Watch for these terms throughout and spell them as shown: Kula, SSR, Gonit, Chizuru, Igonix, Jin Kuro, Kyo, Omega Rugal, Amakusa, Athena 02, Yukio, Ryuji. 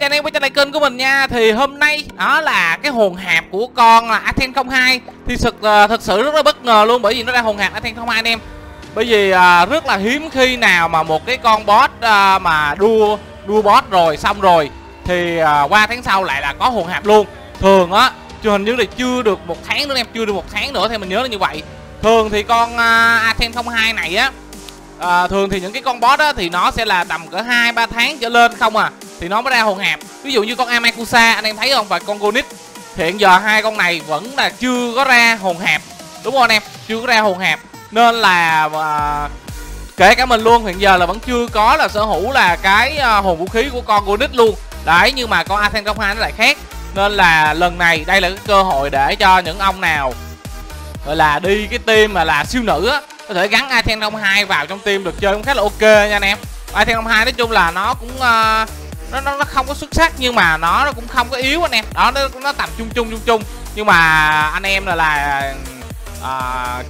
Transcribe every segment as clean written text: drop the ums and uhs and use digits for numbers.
anh em quay trở lại kênh của mình nha. Thì hôm nay đó là cái hồn hạp của con là Athena 02. Thì thật sự rất là bất ngờ luôn, bởi vì nó ra hồn hạp Athena 02 anh em. Bởi vì rất là hiếm khi nào mà một cái con boss mà đua boss rồi xong rồi thì qua tháng sau lại là có hồn hạp luôn. Thường á, hình như là chưa được một tháng nữa em, chưa được một tháng nữa thì mình nhớ là như vậy. Thường thì con Athena 02 này á, thường thì những cái con boss á thì nó sẽ là tầm cỡ 2-3 tháng trở lên không à, thì nó mới ra hồn hạp. Ví dụ như con Amakusa anh em thấy không, và con Gonit. Hiện giờ hai con này vẫn là chưa có ra hồn hạp, đúng không anh em? Chưa có ra hồn hạp, nên là kể cả mình luôn, hiện giờ là vẫn chưa có là sở hữu là cái hồn vũ khí của con Gonit luôn. Đấy, nhưng mà con Athena 02 nó lại khác. Nên là lần này đây là cái cơ hội để cho những ông nào gọi là đi cái team mà là siêu nữ á, có thể gắn Athena 02 vào trong team, được chơi cũng khá là ok nha anh em. Athena 02 nói chung là nó cũng nó không có xuất sắc, nhưng mà nó cũng không có yếu anh em. Đó, nó tầm chung, nhưng mà anh em là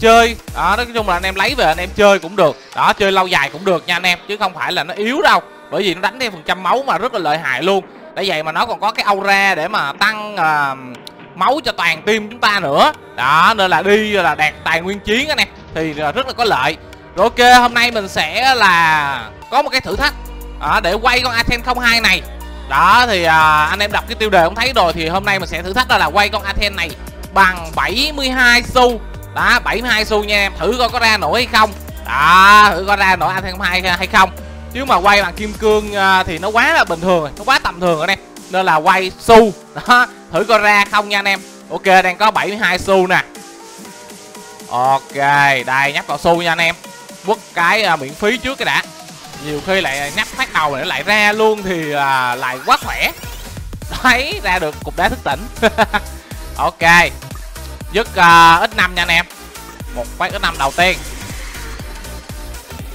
chơi đó, nói chung là anh em lấy về anh em chơi cũng được. Đó, chơi lâu dài cũng được nha anh em, chứ không phải là nó yếu đâu. Bởi vì nó đánh theo phần trăm máu mà rất là lợi hại luôn. Để vậy mà nó còn có cái aura để mà tăng máu cho toàn team chúng ta nữa. Đó, nên là đi là đạt tài nguyên chiến anh em thì rất là có lợi. Rồi ok, hôm nay mình sẽ là có một cái thử thách để quay con Athena 02 này. Đó thì anh em đọc cái tiêu đề cũng thấy rồi, thì hôm nay mình sẽ thử thách là quay con Athena này bằng 72 xu. Đó, 72 xu nha em, thử coi có ra nổi hay không. Đó, thử coi ra nổi Athena 02 hay không. Chứ mà quay bằng kim cương thì nó quá là bình thường rồi, nó quá tầm thường rồi anh em. Nên là quay xu. Đó, thử coi ra không nha anh em. Ok, đang có 72 xu nè. Ok, đây nhấp vào xu nha anh em. Quất cái miễn phí trước cái đã. Nhiều khi lại nhấp phát đầu lại ra luôn thì lại quá khỏe. Đấy, ra được cục đá thức tỉnh. Ok, dứt x5 nha anh em. Một phát x5 đầu tiên.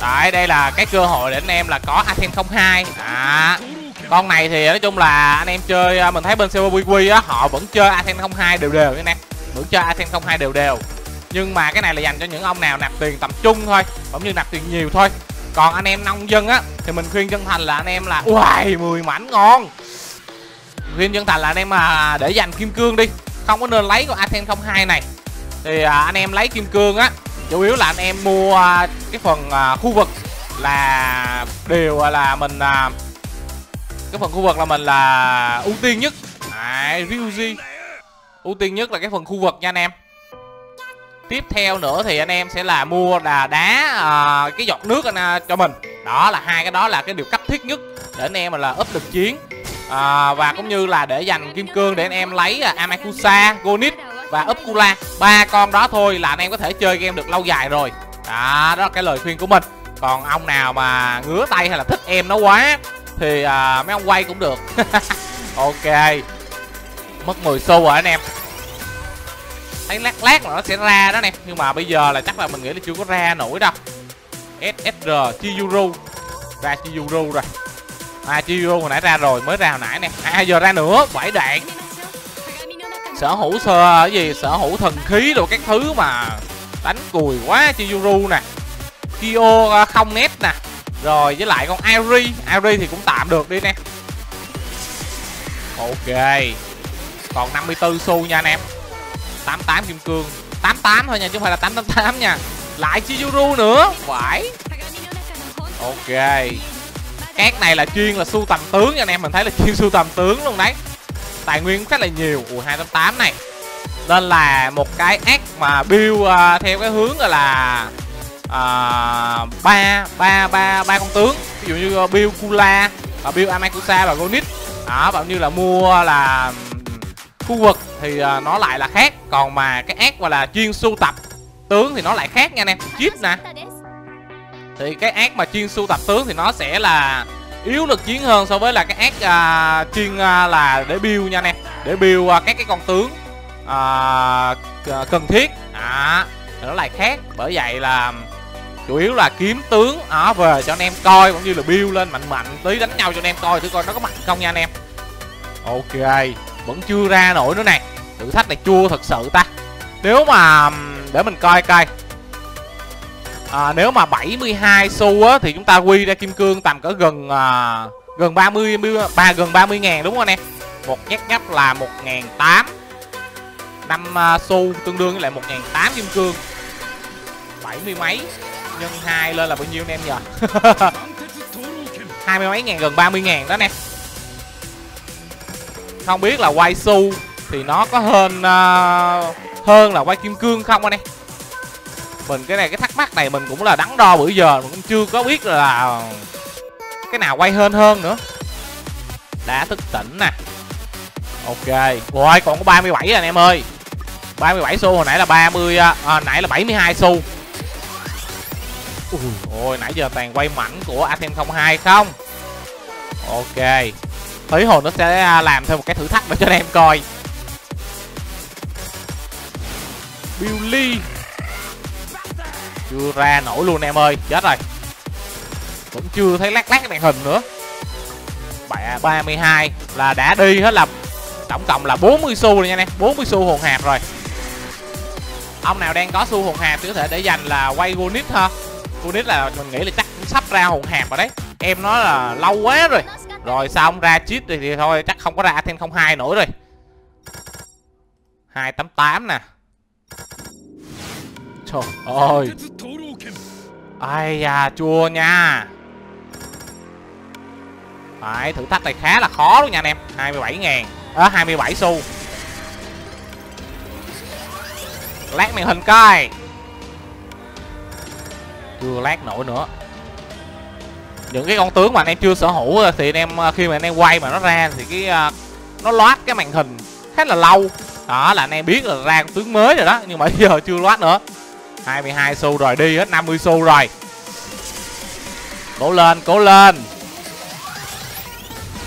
Đấy, đây là cái cơ hội để anh em là có Athena 02. Con này thì nói chung là anh em chơi, mình thấy bên CPQ á, họ vẫn chơi Athena 02 đều nha anh em. Vẫn chơi Athena 02 đều. Nhưng mà cái này là dành cho những ông nào nạp tiền tầm trung thôi, cũng như nạp tiền nhiều thôi. Còn anh em nông dân á thì mình khuyên chân thành là anh em là uầy 10 mảnh ngon. Khuyên chân thành là anh em mà để dành kim cương đi, không có nên lấy con Athena 02 này. Thì anh em lấy kim cương á, chủ yếu là anh em mua cái phần khu vực là điều là mình cái phần khu vực là mình là ưu tiên nhất. Đấy, Ryuji ưu tiên nhất là cái phần khu vực nha anh em. Tiếp theo nữa thì anh em sẽ là mua là đá cái giọt nước anh cho mình. Đó là hai cái đó là cái điều cấp thiết nhất để anh em là up được chiến, và cũng như là để dành kim cương để anh em lấy Amakusa, Gonit và up Kula. 3 con đó thôi là anh em có thể chơi game được lâu dài rồi. Đó, đó là cái lời khuyên của mình. Còn ông nào mà ngứa tay hay là thích em nó quá thì mấy ông quay cũng được. Ok, mất 10 xu rồi anh em. Thấy lát là nó sẽ ra đó nè, nhưng mà bây giờ là chắc là mình nghĩ là chưa có ra nổi đâu. SSR Chizuru. Ra Chizuru rồi. Chizuru hồi nãy ra rồi, mới ra hồi nãy nè. Giờ ra nữa, 7 đạn. Sở hữu cái gì, sở hữu thần khí rồi các thứ mà đánh cùi quá. Chizuru nè, Kyo không nét nè. Rồi với lại con Ari thì cũng tạm được đi nè. Ok, còn 54 xu nha anh em. 88 kim cương, 88 thôi nha, chứ không phải là 888 nha. Lại Chizuru nữa, phải. Ok, các này là chuyên là sưu tầm tướng nha anh em, mình thấy là chuyên sưu tầm tướng luôn đấy. Tài nguyên cũng rất là nhiều, ủa 288 này. Nên là một cái ác mà build theo cái hướng là 3 con tướng. Ví dụ như build Kula, build Amakusa và Gonit. Đó, bạn như là mua là khu vực thì nó lại là khác. Còn mà cái ác mà là chuyên sưu tập tướng thì nó lại khác nha anh em. Chip nè, thì cái ác mà chuyên sưu tập tướng thì nó sẽ là yếu lực chiến hơn so với là cái ác chuyên là để build nha anh em. Để build các cái con tướng cần thiết. Nó lại khác. Bởi vậy là chủ yếu là kiếm tướng về cho anh em coi, cũng như là build lên mạnh tí, đánh nhau cho anh em coi thử coi nó có mạnh không nha anh em. Ok, vẫn chưa ra nổi nữa này. Thử thách này chua thật sự ta. Nếu mà để mình coi nếu mà 72 xu á thì chúng ta quy ra kim cương tầm cỡ gần gần 30.000 đúng không anh em? Một nhát gấp là 1.800, 5 xu tương đương với lại 1.800 kim cương, 70 mấy nhân 2 lên là bao nhiêu anh em nhờ? 20 mấy ngàn, gần 30.000 đó nè. Không biết là quay xu thì nó có hơn là quay kim cương không anh em? Mình cái này, cái thắc mắc này mình cũng là đắn đo bữa giờ, mình cũng chưa có biết là cái nào quay hơn nữa. Đã thức tỉnh nè. Ok. Rồi còn có 37 rồi anh em ơi. 37 xu, hồi nãy là 72 xu. Ôi nãy giờ toàn quay mảnh của Athena 02 không. Ok. Tới hồi nó sẽ làm thêm một cái thử thách nữa cho anh em coi. Billy chưa ra nổi luôn em ơi, chết rồi. Cũng chưa thấy lát màn hình nữa. 32 là đã đi hết, là tổng cộng là 40 xu rồi nha anh em, 40 xu hồn hạp rồi. Ông nào đang có xu hồn hạp thì có thể để dành là quay Gonit ha. Gonit là mình nghĩ là chắc cũng sắp ra hồn hạp rồi đấy. Em nói là lâu quá rồi. Rồi xong ra cheat thì thôi chắc không có ra Athena 02 nữa rồi. 288 nè. Trời ơi. Ai da, chua nha. Đấy, thử thách này khá là khó luôn nha anh em. 27.000 à, 27 xu. Lát màn hình coi. Chưa lát nổi nữa. Những cái con tướng mà anh em chưa sở hữu thì anh em khi mà anh em quay mà nó ra thì cái nó loát cái màn hình khá là lâu. Đó là anh em biết là ra con tướng mới rồi đó, nhưng mà giờ chưa loát nữa. 22 xu rồi, đi hết 50 xu rồi. Cố lên, cố lên.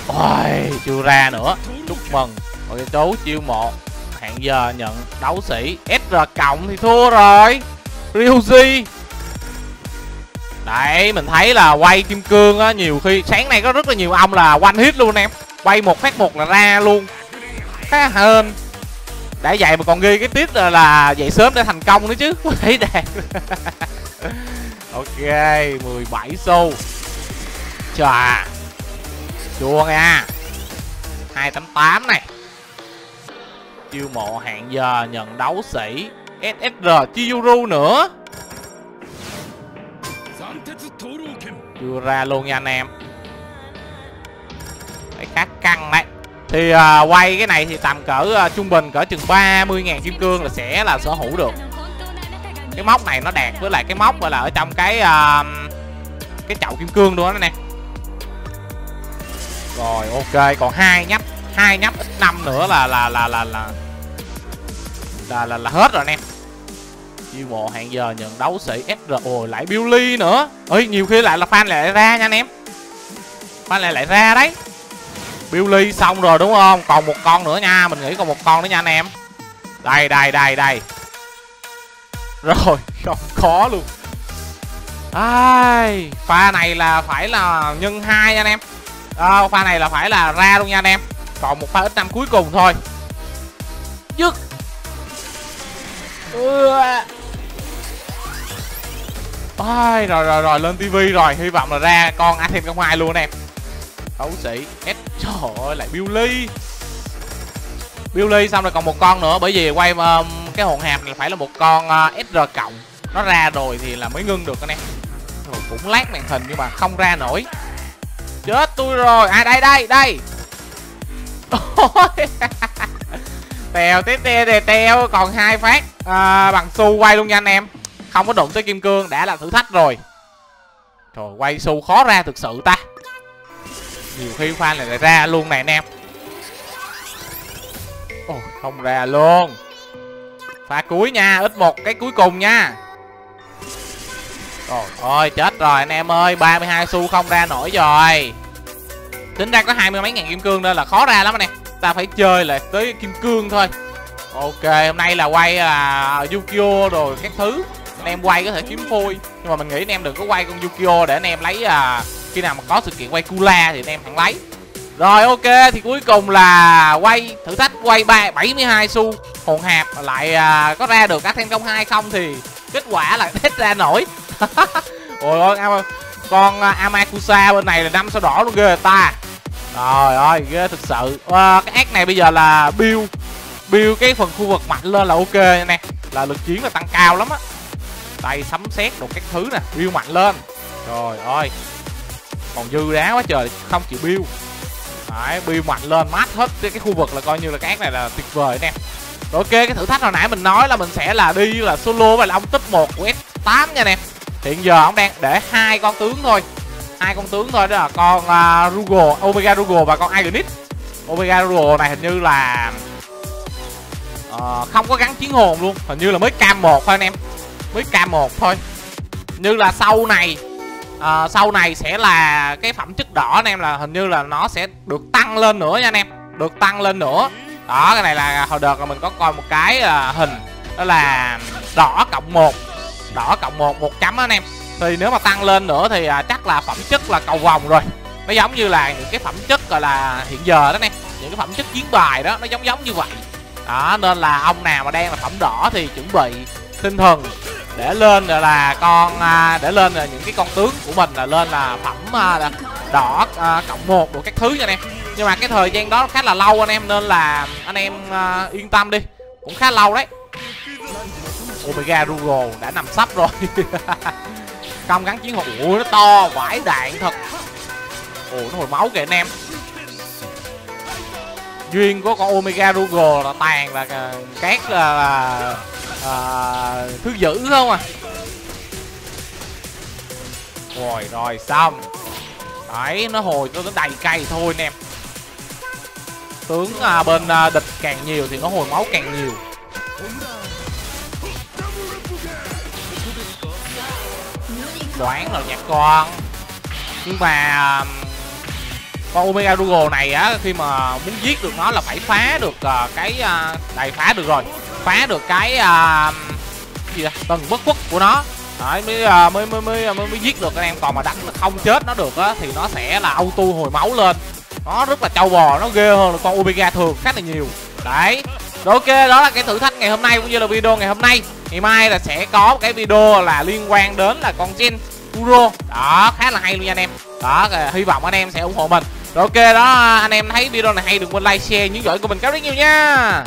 Ôi, chưa ra nữa. Chúc mừng. Rồi chú chiêu mộ. Hẹn giờ nhận đấu sĩ SR cộng thì thua rồi. Ryuji. Đấy, mình thấy là quay kim cương á, nhiều khi sáng nay có rất là nhiều ông là one hit luôn em. Quay một phát một là ra luôn. Khá hơn. Đã vậy mà còn ghi cái tiết là dậy sớm để thành công nữa chứ. Thấy đẹp. Ok, 17 xu. Chà. Chua nha. 288 này. Chiêu mộ hẹn giờ nhận đấu sĩ SSR Chizuru nữa. Chưa ra luôn nha anh em. Đấy, khá căng đấy. Thì quay cái này thì tầm cỡ trung bình cỡ chừng 30.000 kim cương là sẽ là sở hữu được. Cái móc này nó đạt với lại cái móc gọi là ở trong cái chậu kim cương luôn đó nè. Rồi ok, còn hai nhấp x5 nữa là hết rồi anh em. Chiêu mộ hẹn giờ nhận đấu sĩ SR, ồ lại Billy nữa. Ơi nhiều khi lại là fan lại ra nha anh em. Fan lại ra đấy. Billy xong rồi đúng không? Còn một con nữa nha, mình nghĩ còn một con nữa nha anh em. Đây đây. Rồi, không khó luôn. Ai, pha này là phải là nhân 2 nha anh em. Pha này là phải là ra luôn nha anh em. Còn một pha x5 cuối cùng thôi. Dứt. Ai, rồi lên tivi rồi, hy vọng là ra con Athena 02 luôn anh em. Đấu sĩ S, trời ơi lại Billy xong rồi còn một con nữa, bởi vì quay cái hồn hạp này phải là một con SR cộng nó ra rồi thì là mới ngưng được anh em. Cũng lát màn hình nhưng mà không ra nổi, chết tôi rồi. À đây tèo tiếp tèo, còn hai phát bằng xu quay luôn nha anh em, không có đụng tới kim cương, đã là thử thách rồi. Trời, quay xu khó ra thực sự ta. Nhiều khi fan này lại ra luôn này anh em. Ôi, không ra luôn. Pha cuối nha, ít một cái cuối cùng nha. Trời ơi, chết rồi anh em ơi, 32 xu không ra nổi rồi. Tính ra có 20 mấy ngàn kim cương nên là khó ra lắm anh em. Ta phải chơi lại tới kim cương thôi. Ok, hôm nay là quay là Yukio rồi các thứ. Anh em quay có thể kiếm phôi. Nhưng mà mình nghĩ anh em đừng có quay con Yukio, để anh em lấy khi nào mà có sự kiện quay Kula thì anh em hẳn lấy. Rồi ok, thì cuối cùng là quay thử thách quay 72 xu hồn hạp lại có ra được Athena 02 không thì kết quả là hết ra nổi. Ôi ơi, con Amakusa bên này là 5 sao đỏ luôn, ghê người ta. Trời ơi, ghê thực sự. Cái act này bây giờ là build cái phần khu vực mạnh lên là ok nè, là lực chiến là tăng cao lắm á. Tay sấm sét đồ các thứ nè, build mạnh lên. Trời ơi, còn dư đá quá trời không chịu build. Đấy, build mạnh lên mát hết cái khu vực là coi như là cái act này là tuyệt vời nè. Ok, cái thử thách hồi nãy mình nói là mình sẽ là đi là solo và là ông top 1 của S8 nha nè. Hiện giờ ông đang để hai con tướng thôi, đó là con Rugal, Omega Rugal và con Igonix. Omega Rugal này hình như là không có gắn chiến hồn luôn, hình như là mới K1 thôi anh em, mới K1 thôi. Như là sau này sẽ là cái phẩm chất đỏ anh em, là hình như là nó sẽ được tăng lên nữa nha anh em, được tăng lên nữa. Đó, cái này là hồi đợt là mình có coi một cái hình đó là đỏ cộng 1, 1 chấm anh em. Thì nếu mà tăng lên nữa thì chắc là phẩm chất là cầu vòng rồi. Nó giống như là những cái phẩm chất gọi là hiện giờ đó nè, những cái phẩm chất chiến bài đó, nó giống như vậy. Đó, nên là ông nào mà đang là phẩm đỏ thì chuẩn bị tinh thần để lên rồi là con để lên là những cái con tướng của mình là lên là phẩm đỏ cộng 1 đủ các thứ nha anh em. Nhưng mà cái thời gian đó khá là lâu anh em, nên là anh em yên tâm đi, cũng khá lâu đấy. Omega Rugal đã nằm sắp rồi. Không gắn chiến hồn, ủa nó to vãi đạn thật. Ủa nó hồi máu kìa anh em. Duyên của con Omega Rugal là tàn là cát là thứ dữ không à. Rồi rồi xong. Đấy, nó hồi nó đầy cây thôi anh em. Tướng bên địch càng nhiều thì nó hồi máu càng nhiều. Đoán rồi nha con. Nhưng mà con Omega Rugal này á, khi mà muốn giết được nó là phải phá được cái đầy phá được rồi, phá được cái gì đó, tầng bất khuất của nó. Đấy, mới giết được anh em. Còn mà đánh không chết nó được á, thì nó sẽ là auto hồi máu lên. Nó rất là trâu bò, nó ghê hơn là con Omega thường khá là nhiều. Đấy, ok, đó là cái thử thách ngày hôm nay cũng như là video ngày hôm nay. Ngày mai là sẽ có một cái video là liên quan đến là con Jin Kuro. Đó, khá là hay luôn nha anh em. Đó, hy vọng anh em sẽ ủng hộ mình. Rồi, ok, đó, anh em thấy video này hay đừng quên like, share, nhấn gửi của mình rất nhiều nha.